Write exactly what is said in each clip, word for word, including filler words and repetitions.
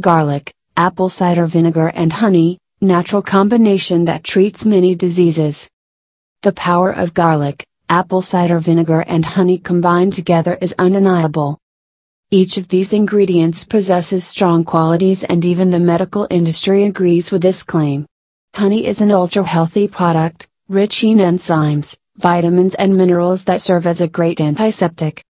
garlic, apple cider vinegar and honey, natural combination that treats many diseases. The power of garlic, apple cider vinegar and honey combined together is undeniable. Each of these ingredients possesses strong qualities and even the medical industry agrees with this claim. Honey is an ultra-healthy product, rich in enzymes, vitamins and minerals that serve as a great antiseptic.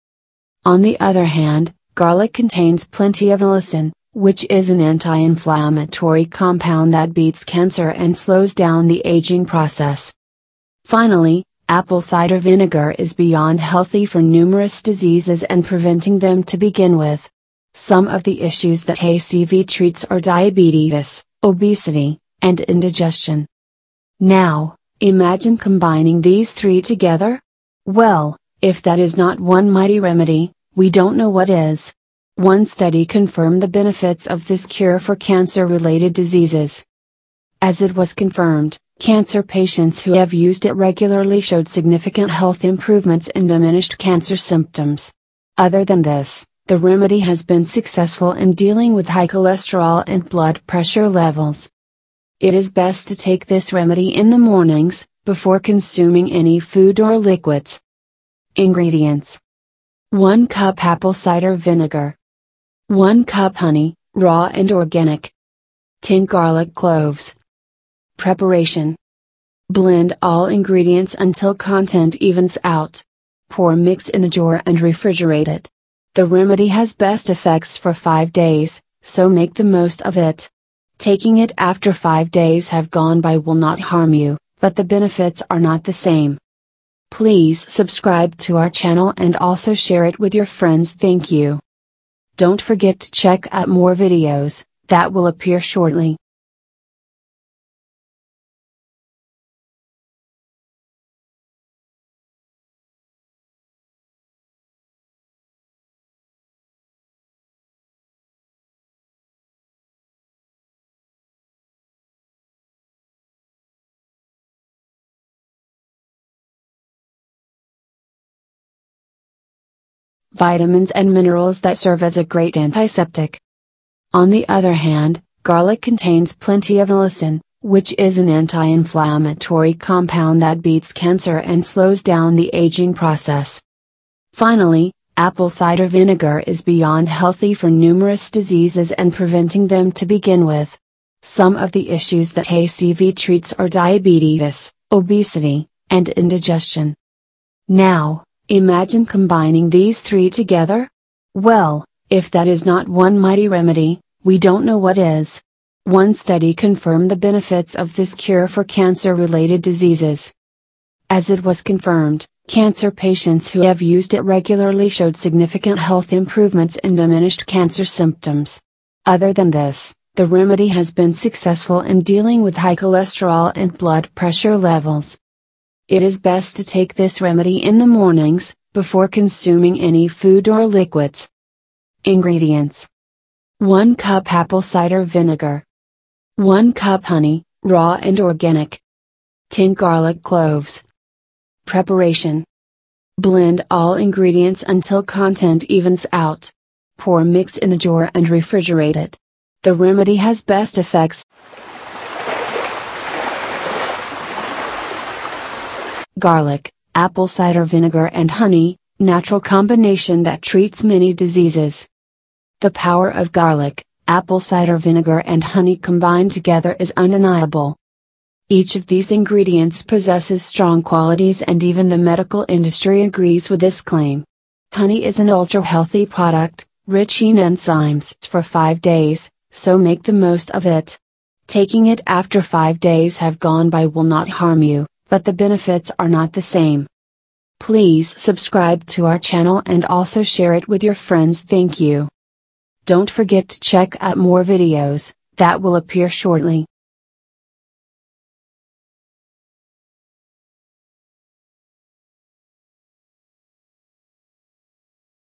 On the other hand, garlic contains plenty of allicin, which is an anti-inflammatory compound that beats cancer and slows down the aging process. Finally, apple cider vinegar is beyond healthy for numerous diseases and preventing them to begin with. Some of the issues that A C V treats are diabetes, obesity, and indigestion. Now, imagine combining these three together? Well, if that is not one mighty remedy, we don't know what is. One study confirmed the benefits of this cure for cancer-related diseases. As it was confirmed, cancer patients who have used it regularly showed significant health improvements and diminished cancer symptoms. Other than this, the remedy has been successful in dealing with high cholesterol and blood pressure levels. It is best to take this remedy in the mornings, before consuming any food or liquids. Ingredients: one cup apple cider vinegar, one cup honey, raw and organic, ten garlic cloves. Preparation: blend all ingredients until content evens out. Pour mix in a jar and refrigerate it. The remedy has best effects for five days, so make the most of it. Taking it after five days have gone by will not harm you, but the benefits are not the same. Please subscribe to our channel and also share it with your friends. Thank you. Don't forget to check out more videos that will appear shortly. Vitamins and minerals that serve as a great antiseptic. On the other hand, garlic contains plenty of allicin, which is an anti-inflammatory compound that beats cancer and slows down the aging process. Finally, apple cider vinegar is beyond healthy for numerous diseases and preventing them to begin with. Some of the issues that A C V treats are diabetes, obesity, and indigestion. Now, imagine combining these three together? Well, if that is not one mighty remedy, we don't know what is. One study confirmed the benefits of this cure for cancer-related diseases. As it was confirmed, cancer patients who have used it regularly showed significant health improvements and diminished cancer symptoms. Other than this, the remedy has been successful in dealing with high cholesterol and blood pressure levels. It is best to take this remedy in the mornings, before consuming any food or liquids. Ingredients: one cup apple cider vinegar, one cup honey, raw and organic, ten garlic cloves. Preparation: blend all ingredients until content evens out. Pour mix in a jar and refrigerate it. The remedy has best effects. Garlic, apple cider vinegar and honey, natural combination that treats many diseases. The power of garlic, apple cider vinegar and honey combined together is undeniable. Each of these ingredients possesses strong qualities and even the medical industry agrees with this claim. Honey is an ultra-healthy product, rich in enzymes for five days, so make the most of it. Taking it after five days have gone by will not harm you, but the benefits are not the same. Please subscribe to our channel and also share it with your friends. Thank you. Don't forget to check out more videos that will appear shortly.